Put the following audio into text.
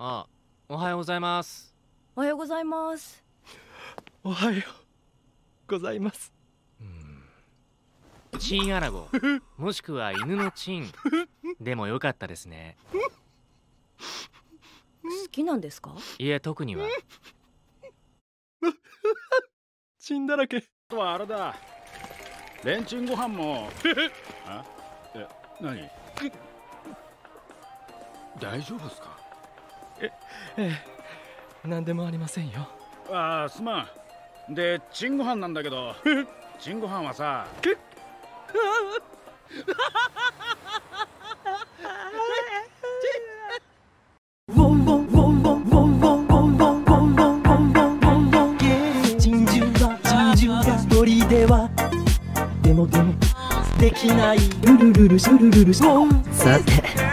あ、おはようございます。おはようございます。おはようございます。チンアラゴもしくは犬のチンでもよかったですね。好きなんですか？いえ、特には。チンだらけ。あとはあれだ、レンチンご飯も。あ、え、何？大丈夫ですか？何でもありませんよ。ああ、すまん。で、チンご飯なんだけど、チンご飯はさ。でもでもできない。ルルルルシュルルルシュ。さて。